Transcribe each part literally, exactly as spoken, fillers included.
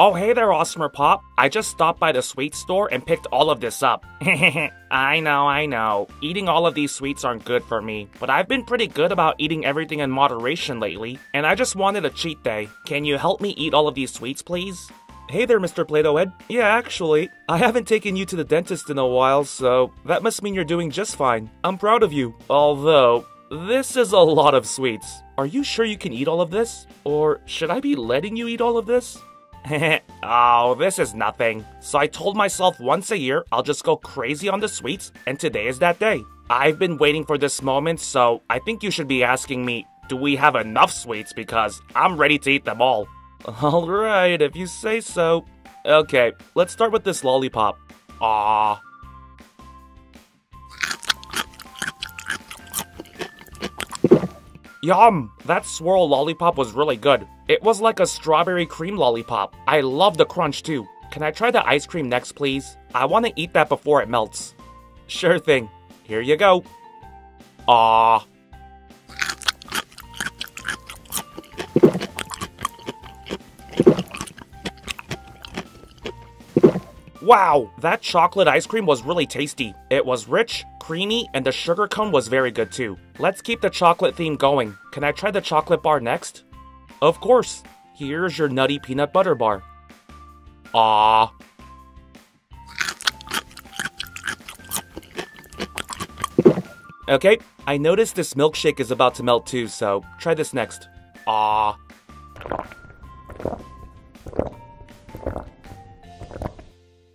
Oh hey there, AWESMR Pop. I just stopped by the sweet store and picked all of this up. I know, I know. Eating all of these sweets aren't good for me, but I've been pretty good about eating everything in moderation lately, and I just wanted a cheat day. Can you help me eat all of these sweets, please? Hey there, Mister Play-Doh Head. Yeah, actually, I haven't taken you to the dentist in a while, so that must mean you're doing just fine. I'm proud of you. Although, this is a lot of sweets. Are you sure you can eat all of this? Or should I be letting you eat all of this? Oh, this is nothing. So I told myself once a year I'll just go crazy on the sweets, and today is that day. I've been waiting for this moment, so I think you should be asking me, do we have enough sweets, because I'm ready to eat them all. Alright, if you say so. Okay, let's start with this lollipop. Aww. Yum! That swirl lollipop was really good. It was like a strawberry cream lollipop. I love the crunch too. Can I try the ice cream next, please? I want to eat that before it melts. Sure thing. Here you go. Aww. Wow, that chocolate ice cream was really tasty. It was rich, creamy, and the sugar cone was very good too. Let's keep the chocolate theme going. Can I try the chocolate bar next? Of course. Here's your nutty peanut butter bar. Aww. Okay, I noticed this milkshake is about to melt too, so try this next. Aww.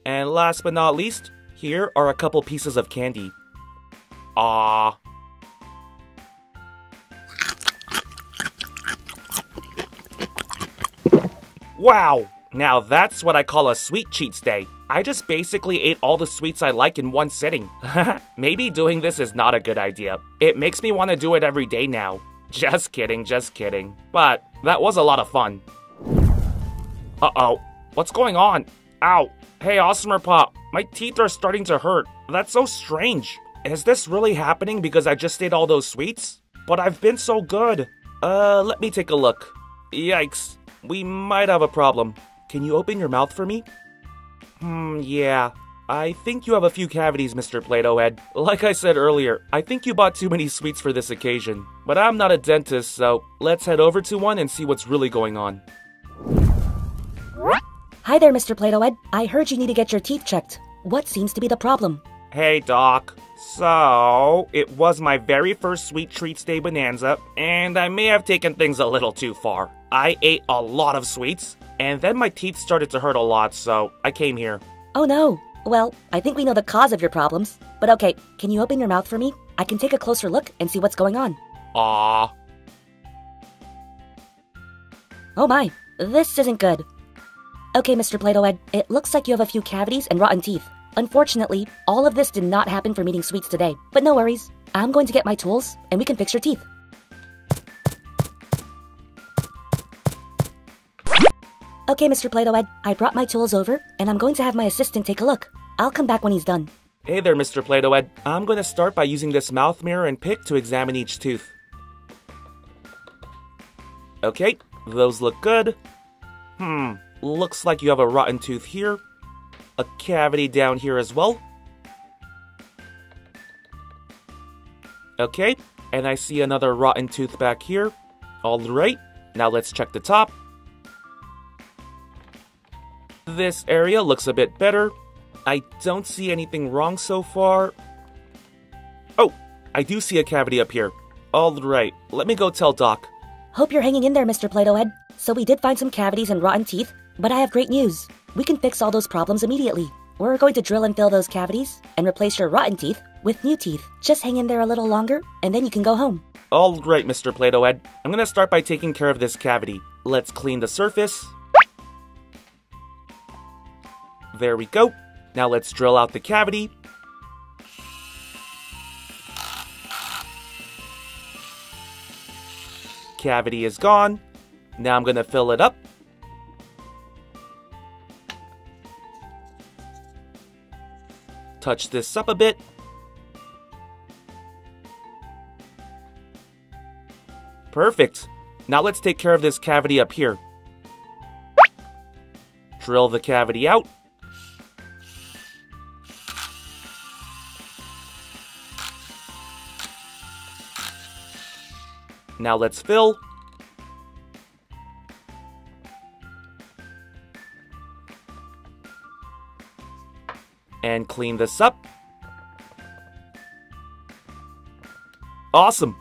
And last but not least, here are a couple pieces of candy. Aww. Wow! Now that's what I call a Sweet Treats Day. I just basically ate all the sweets I like in one sitting. Maybe doing this is not a good idea. It makes me want to do it every day now. Just kidding, just kidding. But that was a lot of fun. Uh-oh. What's going on? Ow. Hey, AWESMR Pop, my teeth are starting to hurt. That's so strange. Is this really happening because I just ate all those sweets? But I've been so good. Uh, let me take a look. Yikes, we might have a problem. Can you open your mouth for me? Hmm, yeah. I think you have a few cavities, Mister Play-Doh Head. Like I said earlier, I think you bought too many sweets for this occasion. But I'm not a dentist, so let's head over to one and see what's really going on. Hi there, Mister Play-Doh Head. I heard you need to get your teeth checked. What seems to be the problem? Hey, Doc. So, it was my very first Sweet Treats Day Bonanza, and I may have taken things a little too far. I ate a lot of sweets, and then my teeth started to hurt a lot, so I came here. Oh no. Well, I think we know the cause of your problems. But okay, can you open your mouth for me? I can take a closer look and see what's going on. Aww. Oh my, this isn't good. Okay, Mister Play-Doh Head, it looks like you have a few cavities and rotten teeth. Unfortunately, all of this did not happen from eating sweets today. But no worries, I'm going to get my tools and we can fix your teeth. Okay, Mister Play-Doh Head, I brought my tools over and I'm going to have my assistant take a look. I'll come back when he's done. Hey there, Mister Play-Doh Head. I'm going to start by using this mouth mirror and pick to examine each tooth. Okay, those look good. Hmm. Looks like you have a rotten tooth here, a cavity down here as well. Okay, and I see another rotten tooth back here. Alright, now let's check the top. This area looks a bit better. I don't see anything wrong so far. Oh, I do see a cavity up here. Alright, let me go tell Doc. Hope you're hanging in there, Mister Play-Doh Head. So we did find some cavities and rotten teeth. But I have great news. We can fix all those problems immediately. We're going to drill and fill those cavities and replace your rotten teeth with new teeth. Just hang in there a little longer, and then you can go home. All right, Mister Play-Doh Head. I'm going to start by taking care of this cavity. Let's clean the surface. There we go. Now let's drill out the cavity. Cavity is gone. Now I'm going to fill it up. Touch this up a bit. Perfect. Now let's take care of this cavity up here. drill the cavity out. Now let's fill. And clean this up. Awesome.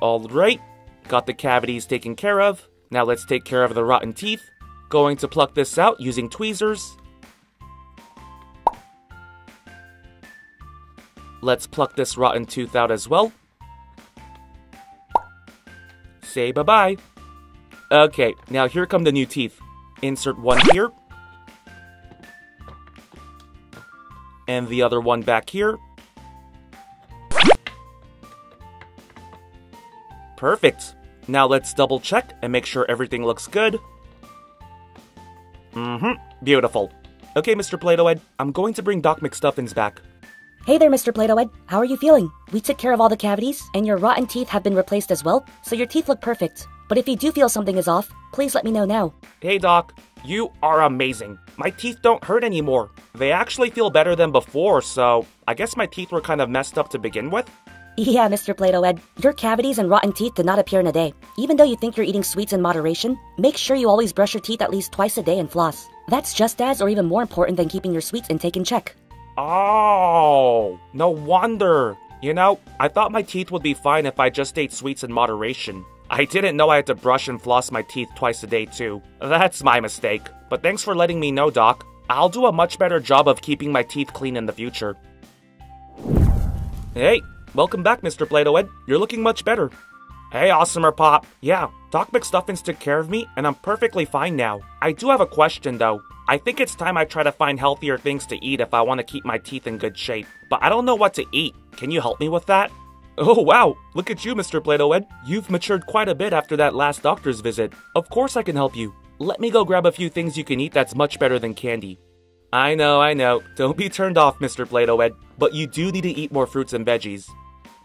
All right, got the cavities taken care of. Now let's take care of the rotten teeth. Going to pluck this out using tweezers. Let's pluck this rotten tooth out as well. Say bye-bye. Okay, now here come the new teeth. Insert one here. And the other one back here. Perfect. Now let's double check and make sure everything looks good. Mm-hmm. Beautiful. Okay, Mister Play-Doh Head, I'm going to bring Doc McStuffins back. Hey there, Mister Play-Doh Head. How are you feeling? We took care of all the cavities, and your rotten teeth have been replaced as well, so your teeth look perfect. But if you do feel something is off, please let me know now. Hey, Doc. You are amazing. My teeth don't hurt anymore. They actually feel better than before, so I guess my teeth were kind of messed up to begin with. Yeah, Mister Play-Doh Head, your cavities and rotten teeth did not appear in a day. Even though you think you're eating sweets in moderation, make sure you always brush your teeth at least twice a day and floss. That's just as or even more important than keeping your sweets intake in check. Oh, no wonder. You know, I thought my teeth would be fine if I just ate sweets in moderation. I didn't know I had to brush and floss my teeth twice a day too. That's my mistake. But thanks for letting me know, Doc. I'll do a much better job of keeping my teeth clean in the future. Hey. Welcome back, Mister Play-Doh Head. You're looking much better. Hey, AWESMR Pop. Yeah, Doc McStuffins took care of me, and I'm perfectly fine now. I do have a question, though. I think it's time I try to find healthier things to eat if I want to keep my teeth in good shape. But I don't know what to eat. Can you help me with that? Oh, wow. Look at you, Mister Play-Doh Head. You've matured quite a bit after that last doctor's visit. Of course I can help you. Let me go grab a few things you can eat that's much better than candy. I know, I know. Don't be turned off, Mister Play-Doh Head. But you do need to eat more fruits and veggies.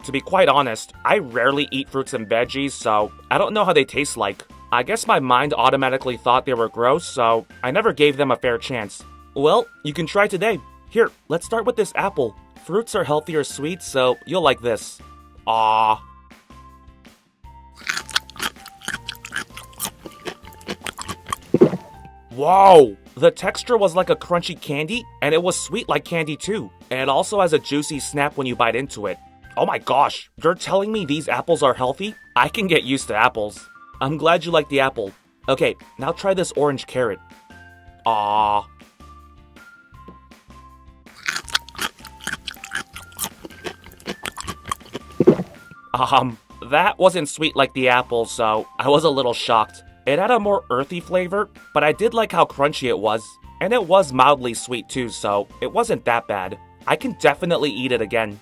To be quite honest, I rarely eat fruits and veggies, so I don't know how they taste like. I guess my mind automatically thought they were gross, so I never gave them a fair chance. Well, you can try today. Here, let's start with this apple. Fruits are healthier sweet, so you'll like this. Ah. Whoa! The texture was like a crunchy candy, and it was sweet like candy too. And it also has a juicy snap when you bite into it. Oh my gosh, you're telling me these apples are healthy? I can get used to apples. I'm glad you like the apple. Okay, now try this orange carrot. Ah. Um, that wasn't sweet like the apple, so I was a little shocked. It had a more earthy flavor, but I did like how crunchy it was. And it was mildly sweet too, so it wasn't that bad. I can definitely eat it again.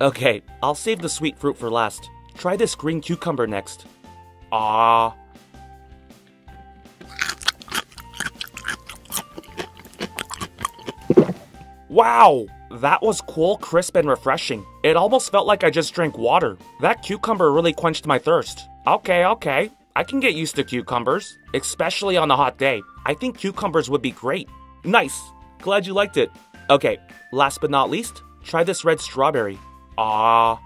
Okay, I'll save the sweet fruit for last. Try this green cucumber next. Ah. Wow! That was cool, crisp, and refreshing. It almost felt like I just drank water. That cucumber really quenched my thirst. Okay, okay. I can get used to cucumbers, especially on a hot day. I think cucumbers would be great. Nice. Glad you liked it. Okay, last but not least, try this red strawberry. Ah.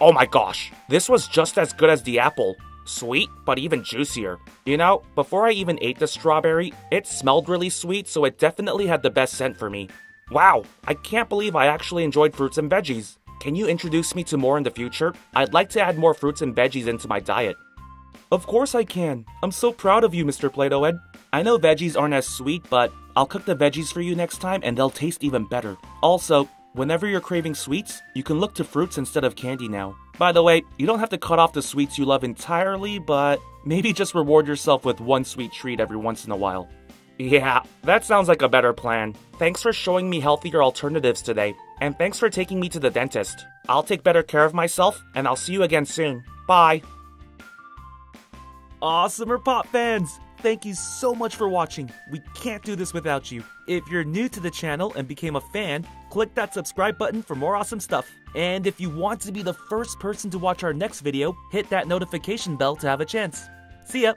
Oh my gosh, this was just as good as the apple. Sweet, but even juicier. You know, before I even ate the strawberry, it smelled really sweet, so it definitely had the best scent for me. Wow, I can't believe I actually enjoyed fruits and veggies. Can you introduce me to more in the future? I'd like to add more fruits and veggies into my diet. Of course I can. I'm so proud of you, Mister Play-Doh Head. I know veggies aren't as sweet, but I'll cook the veggies for you next time and they'll taste even better. Also, whenever you're craving sweets, you can look to fruits instead of candy now. By the way, you don't have to cut off the sweets you love entirely, but maybe just reward yourself with one sweet treat every once in a while. Yeah, that sounds like a better plan. Thanks for showing me healthier alternatives today, and thanks for taking me to the dentist. I'll take better care of myself, and I'll see you again soon. Bye! AWESMR Pop fans! Thank you so much for watching. We can't do this without you. If you're new to the channel and became a fan, click that subscribe button for more awesome stuff. And if you want to be the first person to watch our next video, hit that notification bell to have a chance. See ya!